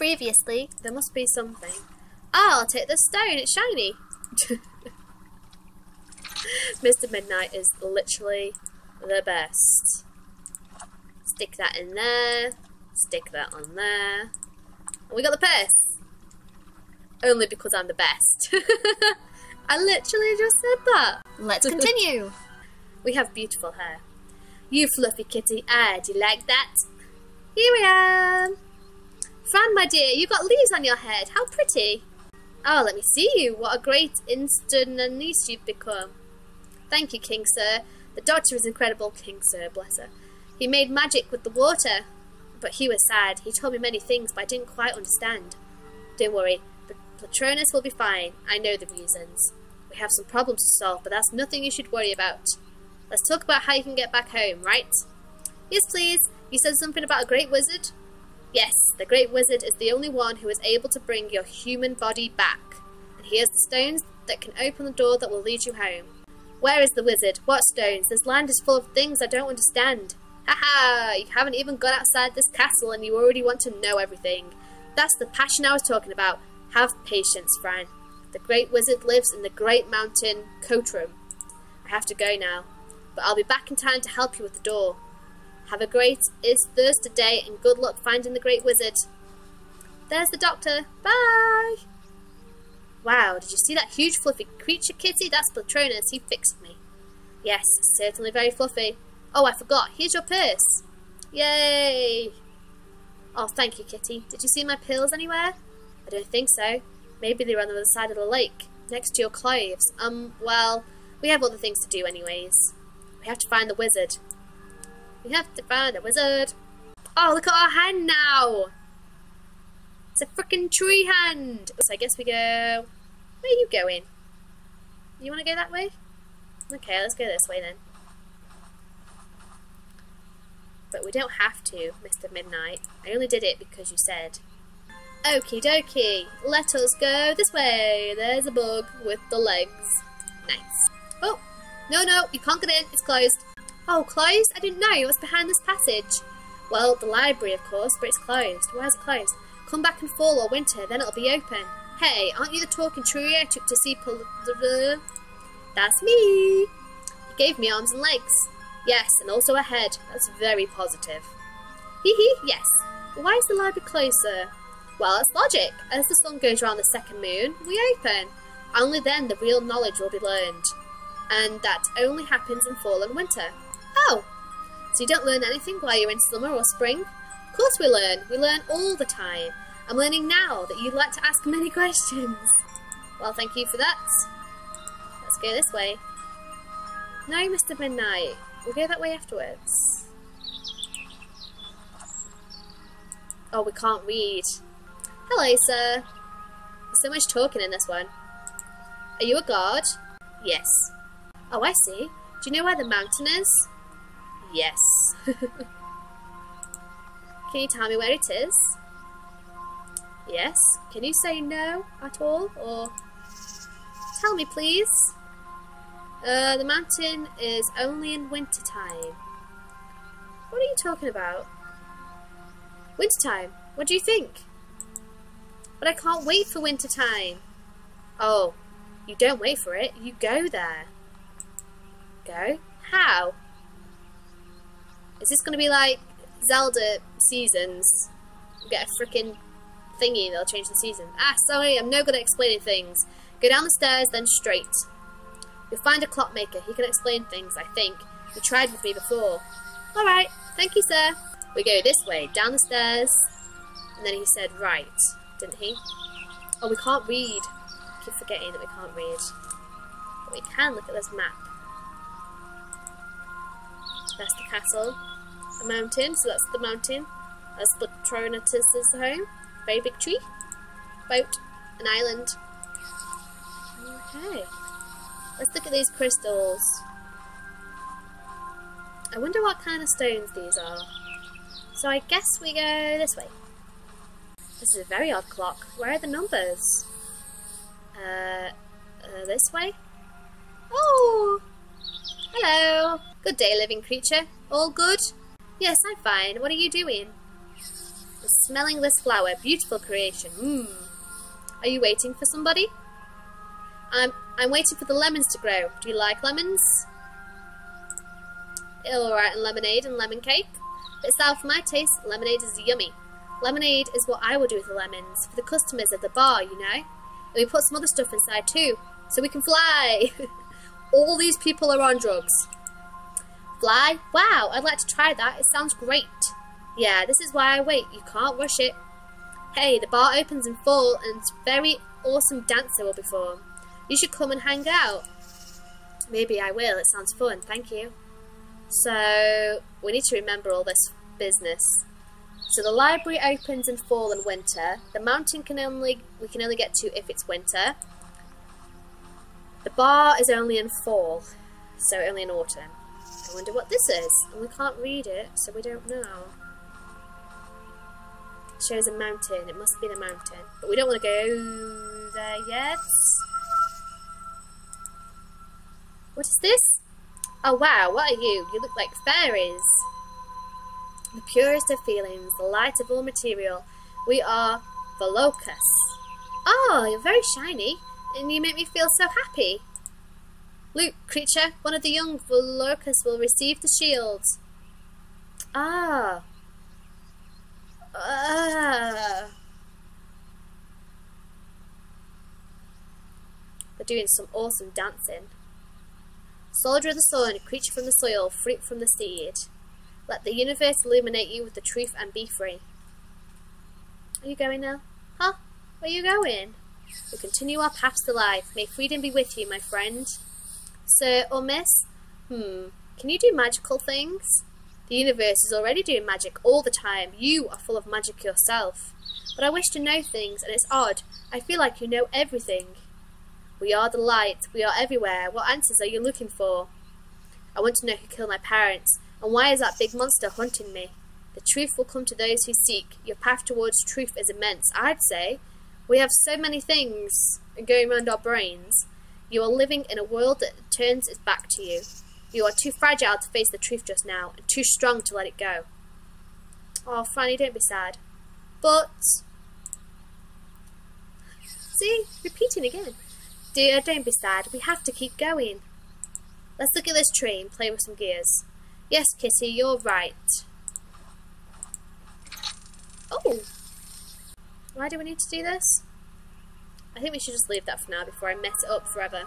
previously. There must be something. Oh, I'll take the stone, it's shiny. Mr. Midnight is literally the best. Stick that in there. Stick that on there. And we got the purse. Only because I'm the best. I literally just said that. Let's continue. We have beautiful hair. You fluffy kitty. Ah, do you like that? Here we are. Fran, my dear, you got leaves on your head. How pretty. Oh, let me see you. What a great instantaneous you've become. Thank you, King Sir. The daughter is incredible. King Sir, bless her. He made magic with the water. But he was sad. He told me many things, but I didn't quite understand. Don't worry. Patronus will be fine. I know the reasons. We have some problems to solve, but that's nothing you should worry about. Let's talk about how you can get back home, right? Yes, please. You said something about a great wizard? Yes, the great wizard is the only one who is able to bring your human body back. And he has the stones that can open the door that will lead you home. Where is the wizard? What stones? This land is full of things I don't understand. Haha, you haven't even got outside this castle and you already want to know everything. That's the passion I was talking about. Have patience, Fran. The great wizard lives in the great mountain, Cotrum. I have to go now, but I'll be back in time to help you with the door. Have a great Thursday day and good luck finding the great wizard. There's the doctor. Bye! Wow, did you see that huge fluffy creature, kitty? That's Pletronus. He fixed me. Yes, certainly very fluffy. Oh, I forgot. Here's your purse. Yay! Oh, thank you, kitty. Did you see my pills anywhere? I don't think so. Maybe they're on the other side of the lake, next to your clothes. Well, we have other things to do anyways. We have to find the wizard. We have to find a wizard. Oh, look at our hand now. It's a freaking tree hand. So I guess we go... Where are you going? You want to go that way? Okay, let's go this way then. But we don't have to, Mr. Midnight. I only did it because you said... Okie dokie, let us go this way. There's a bug with the legs. Nice. Oh, no, you can't get in. It's closed. Oh, closed? I didn't know. It was behind this passage. Well, the library, of course, but it's closed. Why is it closed? Come back in fall or winter, then it'll be open. Hey, aren't you the talking tree I took to see... That's me. You gave me arms and legs. Yes, and also a head. That's very positive. Hee hee, yes. Why is the library closed, sir? Well, it's logic. As the sun goes around the second moon, we open. Only then the real knowledge will be learned. And that only happens in fall and winter. Oh, so you don't learn anything while you're in summer or spring? Of course we learn. We learn all the time. I'm learning now that you'd like to ask many questions. Well, thank you for that. Let's go this way. No, Mr. Midnight. We'll go that way afterwards. Oh, we can't read. Hello, sir. There's so much talking in this one. Are you a guard? Yes. Oh, I see. Do you know where the mountain is? Yes. Can you tell me where it is? Yes. Can you say no at all? Or tell me, please. The mountain is only in winter time. What are you talking about? Winter time? What do you think? But I can't wait for winter time. Oh, you don't wait for it. You go there. Go? How? Is this going to be like Zelda seasons? Get a freaking thingy that'll change the season. Ah, sorry, I'm no good at explaining things. Go down the stairs, then straight. You'll find a clockmaker. He can explain things, I think. You tried with me before. Alright, thank you, sir. We go this way, down the stairs. And then he said, right. Didn't he? Oh, we can't read. I keep forgetting that we can't read. But we can look at this map. That's the castle. A mountain, so that's the mountain. That's Tronatus' home. Very big tree. Boat. An island. Okay. Let's look at these crystals. I wonder what kind of stones these are. So I guess we go this way. This is a very odd clock. Where are the numbers? This way? Oh! Hello! Good day, living creature. All good? Yes, I'm fine. What are you doing? The smelling this flower. Beautiful creation. Are you waiting for somebody? I'm waiting for the lemons to grow. Do you like lemons? Alright, and lemonade and lemon cake. But south for my taste, lemonade is yummy. Lemonade is what I will do with the lemons, for the customers at the bar, you know. And we put some other stuff inside too, so we can fly. All these people are on drugs. Fly? Wow, I'd like to try that. It sounds great. Yeah, this is why I wait. You can't rush it. Hey, the bar opens in full and very awesome dancer will be formed. You should come and hang out. Maybe I will. It sounds fun. Thank you. So, we need to remember all this business. So the library opens in fall and winter. The mountain we can only get to if it's winter. The bar is only in fall, so only in autumn. I wonder what this is. And we can't read it, so we don't know. It shows a mountain. It must be the mountain. But we don't want to go there yet. What is this? Oh wow, what are you? You look like fairies. The purest of feelings, the light of all material. We are Volopus. Oh, you're very shiny. And you make me feel so happy. Look, creature, one of the young Volucres will receive the shield. Ah. They're doing some awesome dancing. Soldier of the sun, creature from the soil, fruit from the seed. Let the universe illuminate you with the truth and be free. Are you going now? Huh? Where are you going? We continue our paths to life. May freedom be with you, my friend. Sir or miss? Can you do magical things? The universe is already doing magic all the time. You are full of magic yourself. But I wish to know things, and it's odd. I feel like you know everything. We are the light. We are everywhere. What answers are you looking for? I want to know who killed my parents. And why is that big monster hunting me? The truth will come to those who seek. Your path towards truth is immense, I'd say. We have so many things going around our brains. You are living in a world that turns its back to you. You are too fragile to face the truth just now, and too strong to let it go. Oh, Franny, don't be sad. But... See? Repeating again. Dear, don't be sad. We have to keep going. Let's look at this tree and play with some gears. Yes, Kitty, you're right. Oh! Why do we need to do this? I think we should just leave that for now before I mess it up forever.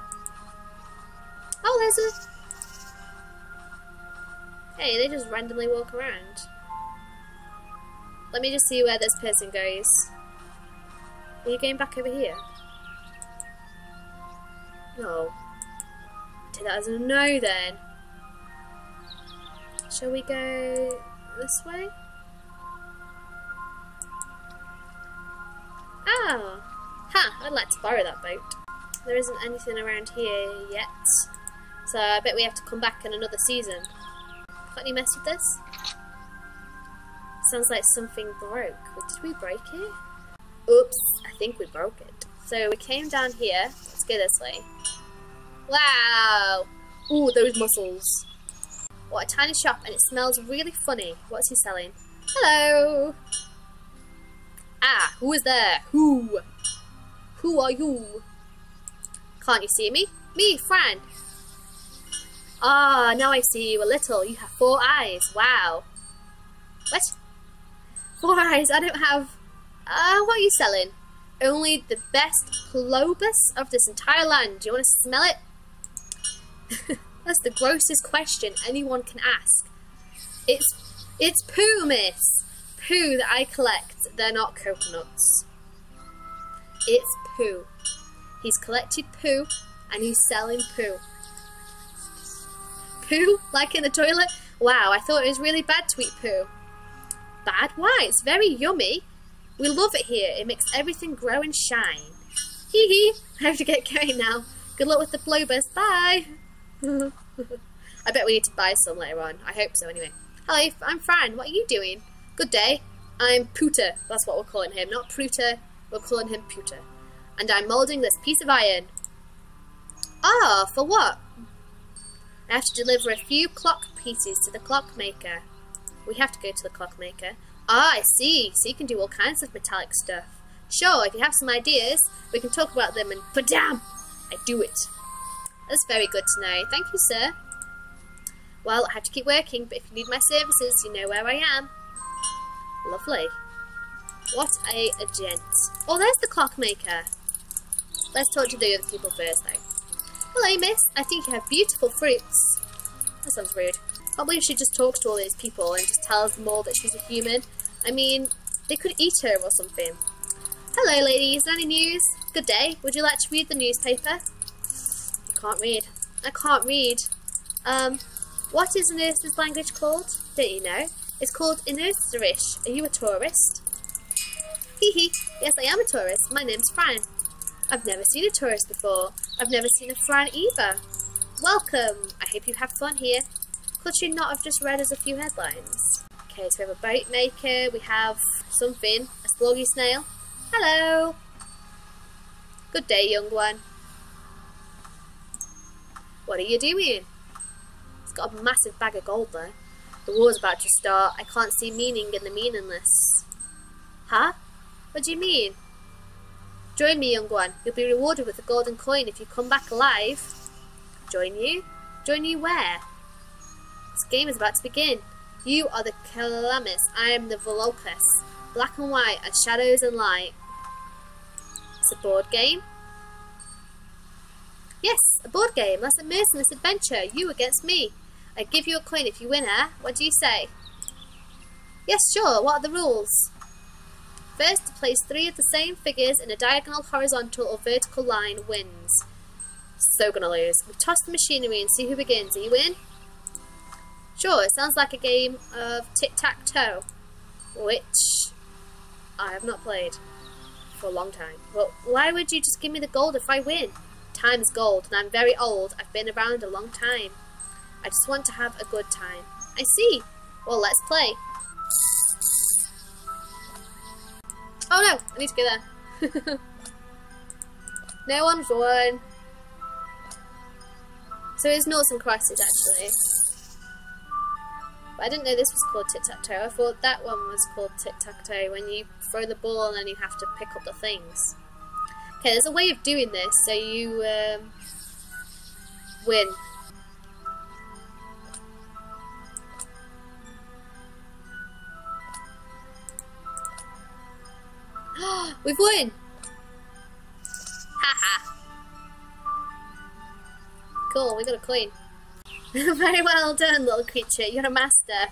Oh, there's a... Hey, they just randomly walk around. Let me just see where this person goes. Are you going back over here? No. Take that as a no then. Shall we go this way? Oh, I'd like to borrow that boat. There isn't anything around here yet, so I bet we have to come back in another season. Can't you mess with this? Sounds like something broke. Did we break it? Oops, I think we broke it. So we came down here. Let's go this way. Wow! Ooh, those mussels. What a tiny shop, and it smells really funny. What's he selling? Hello! Ah, who is there? Who? Who are you? Can't you see me? Me, Fran! Ah, now I see you a little. You have 4 eyes. Wow. What? 4 eyes? I don't have... what are you selling? Only the best plobus of this entire land. Do you want to smell it? That's the grossest question anyone can ask. It's poo, miss. Poo that I collect. They're not coconuts. It's poo. He's collected poo and he's selling poo. Poo? Like in the toilet? Wow, I thought it was really bad to eat poo. Bad? Why? It's very yummy. We love it here. It makes everything grow and shine. Hee hee. I have to get going now. Good luck with the blowburst. Bye. I bet we need to buy some later on. I hope so anyway. Hello, I'm Fran. What are you doing? Good day. I'm Pooter. That's what we're calling him. Not Pruter. We're calling him Pooter. And I'm moulding this piece of iron. Ah, for what? I have to deliver a few clock pieces to the clockmaker. We have to go to the clockmaker. Ah, I see. So you can do all kinds of metallic stuff. Sure, I can have some ideas. We can talk about them and badam! I do it. That's very good to know. Thank you, sir. Well, I have to keep working, but if you need my services, you know where I am. Lovely. What a gent. Oh, there's the clockmaker. Let's talk to the other people first, though. Hello, miss. I think you have beautiful fruits. That sounds rude. Probably she just talks to all these people and just tells them all that she's a human. I mean, they could eat her or something. Hello, ladies. Any news? Good day. Would you like to read the newspaper? I can't read. I can't read. What is Inutrish language called? Don't you know? It's called Inutrish. Are you a tourist? Hee hee. Yes, I am a tourist. My name's Fran. I've never seen a tourist before. I've never seen a Fran either. Welcome. I hope you have fun here. Could you not have just read us a few headlines? Okay, so we have a boat maker. We have something. A sloggy snail. Hello. Good day, young one. What are you doing? It's got a massive bag of gold there. The war's about to start. I can't see meaning in the meaningless. Huh? What do you mean? Join me, young one. You'll be rewarded with a golden coin if you come back alive. Join you? Join you where? This game is about to begin. You are the Calamus. I am the Volopus. Black and white and shadows and light. It's a board game. Yes, a board game. That's a merciless adventure. You against me. I give you a coin if you win her. What do you say? Yes, sure. What are the rules? First to place three of the same figures in a diagonal, horizontal or vertical line wins. So gonna lose. We toss the machinery and see who begins. Are you in? Sure, it sounds like a game of tic-tac-toe, which I have not played for a long time. Well, why would you just give me the gold if I win? Time's gold, and I'm very old. I've been around a long time. I just want to have a good time. I see. Well, let's play. Oh no, I need to go there. No one's won. So it's noughts and crosses actually. But I didn't know this was called tic-tac-toe. I thought that one was called tic-tac-toe when you throw the ball and then you have to pick up the things. Okay, there's a way of doing this so you win. We've won! Haha! Cool, we got a coin. Very well done, little creature. You're a master.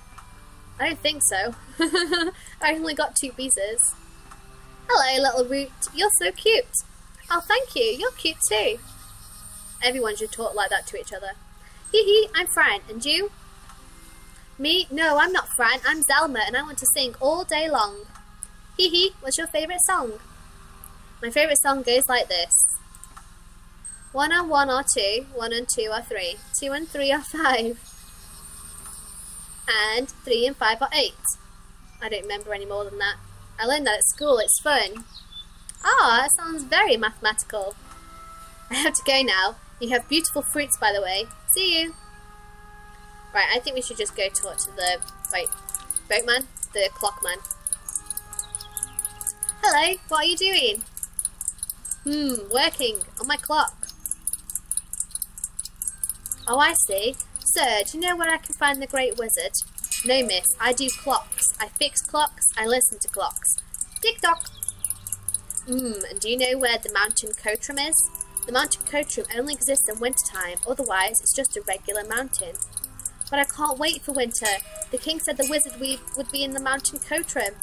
I don't think so. I only got 2 pieces. Hello, little root. You're so cute. Oh, thank you. You're cute too. Everyone should talk like that to each other. Hee hee, I'm Fran. And you? Me? No, I'm not Fran. I'm Zelma and I want to sing all day long. Hee hee, what's your favourite song? My favourite song goes like this. 1 and 1 are 2, 1 and 2 are 3, 2 and 3 are 5, and 3 and 5 are 8. I don't remember any more than that. I learned that at school, it's fun. Ah, that sounds very mathematical. I have to go now. You have beautiful fruits, by the way. See you. Right, I think we should just go talk to the boatman, the clockman. Hello, what are you doing? Working on my clock. Oh, I see. Sir, do you know where I can find the great wizard? No, miss, I do clocks. I fix clocks, I listen to clocks. Tick-tock. And do you know where the mountain Cotrum is? The mountain Cotrum only exists in wintertime, otherwise it's just a regular mountain. But I can't wait for winter. The king said the wizard would be in the mountain Cotrum.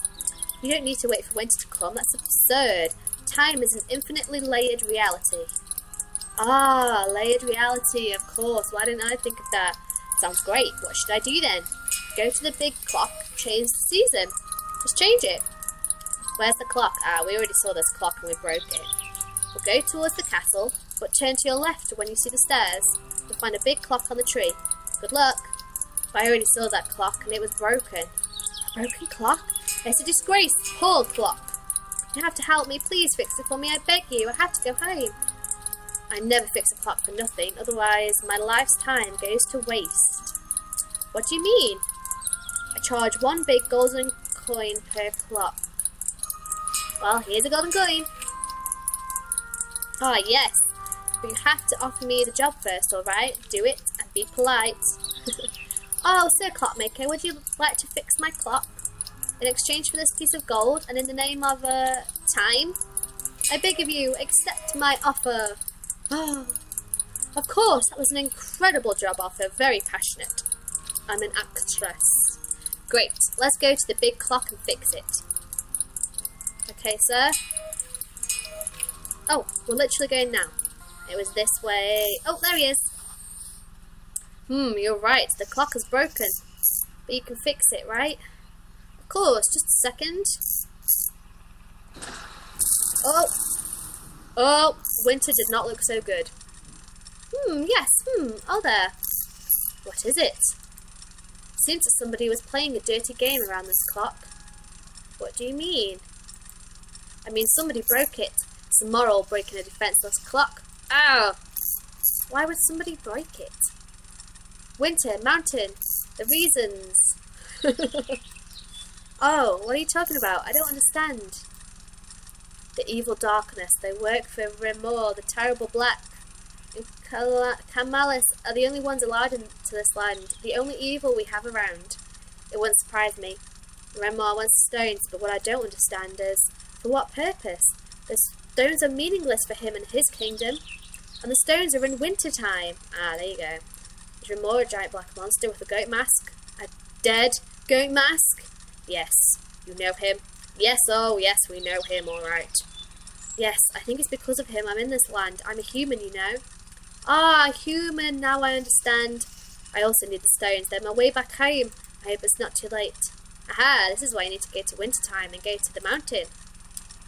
You don't need to wait for winter to come, that's absurd. Time is an infinitely layered reality. Ah, layered reality, of course. Why didn't I think of that? Sounds great. What should I do then? Go to the big clock, change the season. Just change it. Where's the clock? Ah, we already saw this clock and we broke it. We'll go towards the castle, but turn to your left when you see the stairs. You'll find a big clock on the tree. Good luck. But I already saw that clock and it was broken. A broken clock? It's a disgrace. Poor clock. You have to help me. Please fix it for me. I beg you. I have to go home. I never fix a clock for nothing. Otherwise, my life's time goes to waste. What do you mean? I charge 1 big golden coin per plot. Well, here's a golden coin. Ah, yes. But you have to offer me the job first, alright? Do it and be polite. Oh, Sir Clockmaker, would you like to fix my clock? In exchange for this piece of gold and in the name of, time? I beg of you, accept my offer. Oh, of course, that was an incredible job offer, very passionate. I'm an actress. Great, let's go to the big clock and fix it. Okay, sir. Oh, we're literally going now. It was this way. Oh, there he is. You're right, the clock is broken. But you can fix it, right? Of course, just a second. Oh, winter did not look so good. Oh there. What is it? Seems that somebody was playing a dirty game around this clock. What do you mean? I mean, somebody broke it. It's immoral breaking a defenseless clock. Ow! Why would somebody break it? Winter, mountain, the reasons. Oh, what are you talking about? I don't understand. The evil darkness, they work for Remor, the terrible black. And Kal Kamalis are the only ones allowed into this land, the only evil we have around. It wouldn't surprise me. Remor wants stones, but what I don't understand is, for what purpose? The stones are meaningless for him and his kingdom. And the stones are in winter time. Ah, there you go. Is Remor a giant black monster with a goat mask? A dead goat mask? Yes, you know him. Yes, oh yes, we know him, alright. Yes, I think it's because of him I'm in this land. I'm a human, you know. Ah, human, now I understand. I also need the stones. They're my way back home. I hope it's not too late. Aha, this is why I need to go to wintertime and go to the mountain.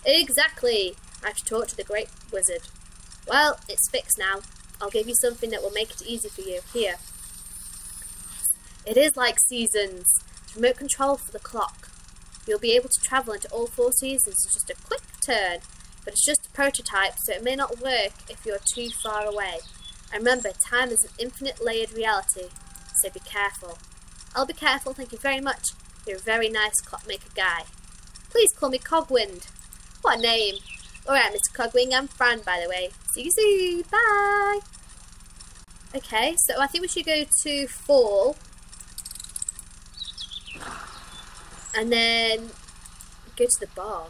Exactly. I have to talk to the great wizard. Well, it's fixed now. I'll give you something that will make it easy for you. Here. It is like seasons. It's remote control for the clock. You'll be able to travel into all four seasons with just a quick turn, but it's just a prototype, so it may not work if you're too far away. And remember, time is an infinite layered reality, so be careful. I'll be careful, thank you very much. You're a very nice clockmaker guy. Please call me Cogwind. What a name. Alright, Mr. Cogwind, I'm Fran, by the way. See you soon. Bye. Okay, so I think we should go to fall. And then go to the bar.